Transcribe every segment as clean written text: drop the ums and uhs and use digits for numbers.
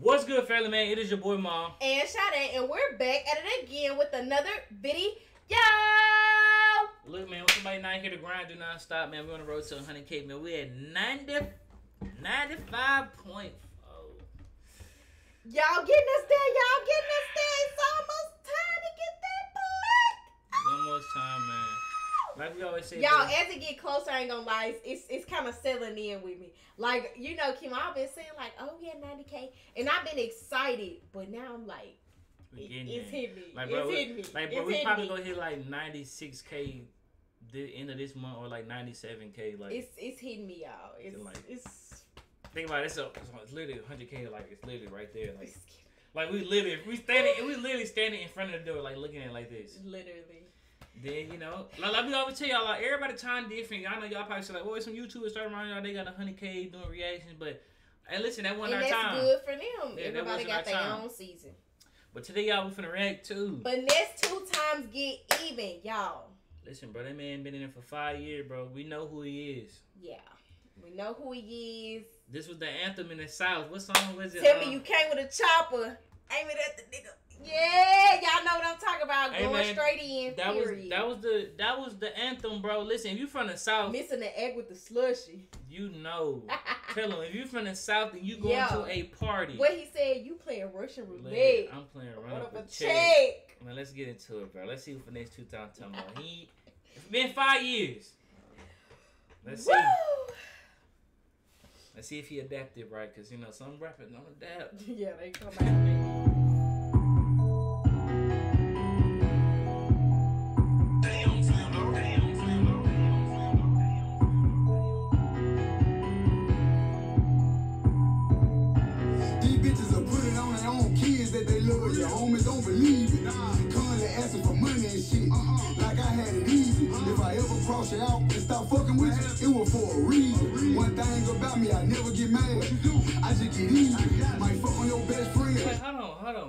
What's good, family, man? It is your boy Mom and Sh'Day, and we're back at it again with another video. Look, man, with somebody not here to grind, do not stop, man. We're on the road to 100K, man. We at 95.4. Y'all getting us there? Y'all getting us there? It's almost time to get that black. It's almost time, man. Like we always say, y'all, as it get closer, I ain't gonna lie, it's kind of settling in with me. Like, you know, Kim, I've been saying like, oh yeah, 90K, and I've been excited, but now I'm like, it's hit me. Like, bro, we probably gonna hit like 96K the end of this month, or like 97K. Like, it's hitting me, y'all. It's think about it. It's literally 100K. Like, it's literally right there. Like we literally standing in front of the door, like looking at it like this. Literally. Then, you know, like we always tell y'all, like, everybody time different. Y'all know y'all probably say like, oh, some YouTubers starting around y'all, they got 100K doing reactions, but hey, listen, that wasn't our time. That's good for them. Yeah, everybody got their own season. But today, y'all, we finna react to Finesse2tymes Get Even, y'all. Listen, bro, that man been in there for 5 years, bro. We know who he is. Yeah, we know who he is. This was the anthem in the South. What song was it? Tell me you came with a chopper. Aim it at the nigga. Yeah, y'all know what I'm talking about. Hey, going man, straight in. That was the anthem, bro. Listen, if you from the South, missing the egg with the slushy. You know, tell him if you from the South and you going to a party. What he said? You playing Russian roulette? I'm playing run up a check. Man, let's get into it, bro. Let's see what Finesse2tymes talking about. It's been 5 years. Let's see. Let's see if he adapted right, cause you know some rappers don't adapt. Yeah, they come out. These bitches are putting on their own kids that they love. Your homies don't believe it. Come to ask them for money and shit. Like I had it easy. If I ever cross you out and stop fucking with you, it was for a reason. One thing about me, I never get mad. I just get easy. Might fuck on your best friend. Like, hold on.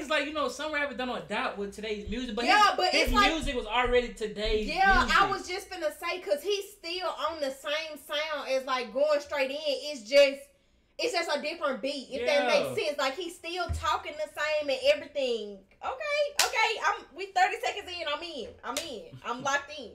It's like you know, some rappers don't adapt with today's music, but yeah, his like, music was already today's. Yeah, music. I was just gonna say, cause he's still on the same sound as like going straight in. It's just a different beat, if that makes sense. Like, he's still talking the same and everything. Okay. We 30 seconds in. I'm in. I'm locked in.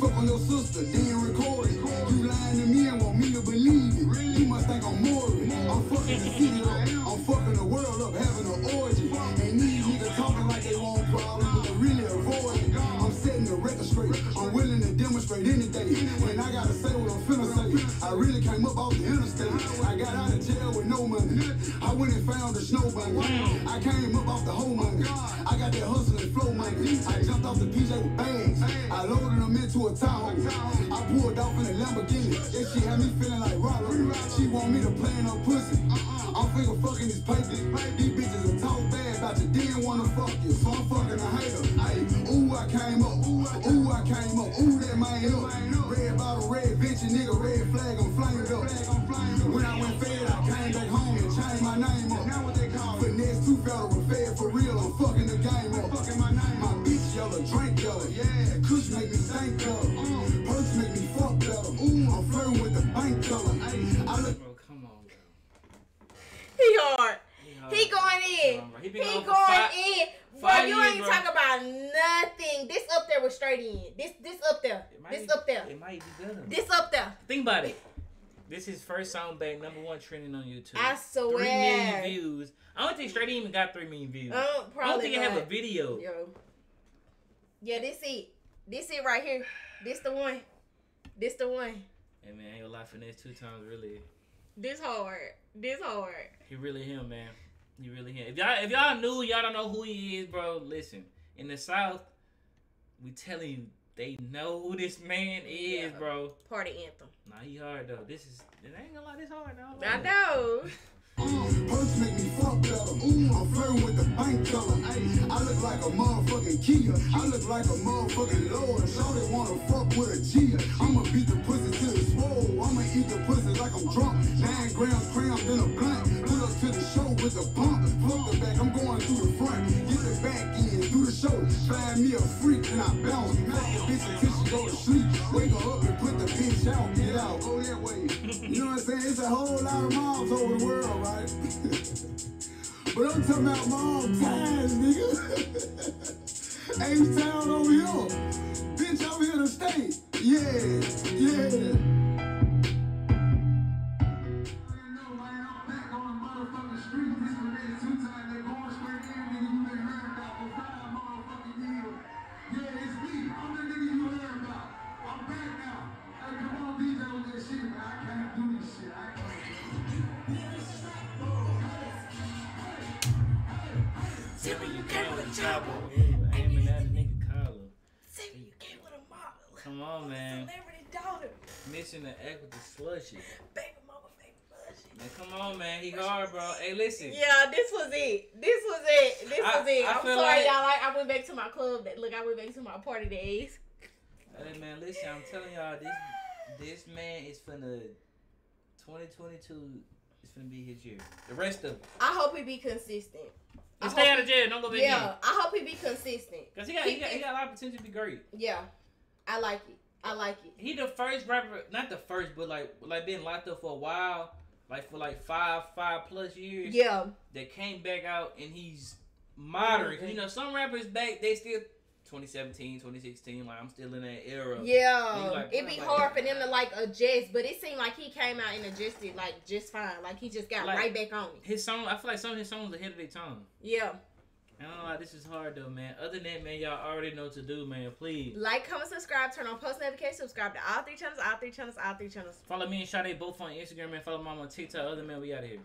Fuck on your sister, then record it. You lying to me and want me to believe it. You must think I'm morbid. I'm fucking the city up. I'm fucking the world up, having an orgy. And these niggas talking like they want problems, but they really avoid it. I'm setting the record straight. I'm willing to demonstrate anything. When I gotta say what I'm finna say, I really came up off the interstate. I got out of jail with no money. I went and found the snow bunny. I came up off the whole money. I got that hustle and flow money. I jumped off the PJ with bags. I loaded them into a Tahoe. I pulled off in a Lamborghini. That shit had me feeling like Robert. She want me to play in her pussy. I'm figure fucking this paper. These bitches are talk bad about you. Didn't want to fuck you, so I'm fucking a hater. Ayy, ooh, I came up. Ooh, I came up. Ooh, that man up. Red bottle, red bitch, and nigga, red flag, I'm flamed up. When I went fed, I came back home and changed my name up. Now what they call Finesse, too federal, fed for real. I'm fucking the game up. Fucking my name. My bitch yellow, drink yellow. Yeah, Kush make me think up. Purse make me fuck up. Ooh, I'm flirting with the bank color. I look. Bro, come on, bro. He hard. He going in. He going in. Bro, you ain't talking about nothing. This up there was straight in. This up there. It might be good. This up there. Think about it. This is his first song back, #1 trending on YouTube. I swear. 3 million views. I don't think Straight even got 3 million views. I don't think it have a video. Yo. Yeah, this it. This it right here. This the one. This the one. Hey man, I ain't gonna lie, Finesse2tymes really. This hard. He really him, man. You really him. If y'all knew, y'all don't know who he is, bro. Listen, in the South, we telling you, they know who this man is, bro. Party anthem. Nah, he hard though. It ain't gonna lie, this hard though. I know. Purse make me fuck better. Ooh, I'm flirting with the bank color. I look like a motherfucking Kia. I look like a motherfucking Lord. Shawty wanna fuck with a Gia. I'ma beat the pussy till it's swole. I'ma eat eat the pussy like I'm drunk. 9 grams crammed in a blunt. Put up to the show with a bump. Fuck the back, I'm going through the front. Get the back in, do the show. Find me a freak and I bounce. Knock the bitch until she go to sleep. Wake her up and put the bitch out. Get out, go that way. You know what I'm saying? It's a whole lot of moms over the world, right? But I'm talking about mom times, nigga. Ain't town over here. Bitch, I'm here to stay. Yeah. Come on, man. Celebrity daughter. Mission to act with the slushy. Baby mama, baby slushy. Man, come on, man. He hard, bro. Hey, listen. Yeah, this was it. I'm sorry, like, y'all. I went back to my club. I went back to my party days. Hey, man, listen. I'm telling y'all, this man is finna 2022. It's finna be his year. The rest of it. I hope he be consistent. And stay out of jail. Don't go back. Yeah, again. I hope he be consistent. Cause he got a lot of potential to be great. Yeah. I like it. He the first rapper, not the first, but like been locked up for a while, like for like five plus years. Yeah. That came back out and he's modern. Cause you know some rappers back they still 2017, 2016. Like I'm still in that era. Yeah. Like, it'd be hard for them to like adjust, but it seemed like he came out and adjusted like just fine. Like he just got like, right back on it. His song, I feel like some of his songs ahead of their time. Yeah. I don't know why this is hard, though, man. Other than that, man, y'all already know what to do, man. Please. Like, comment, subscribe, turn on post notifications, subscribe to all three channels. Follow me and Sh'Day both on Instagram, man. Follow mom on TikTok. Other man, we out of here.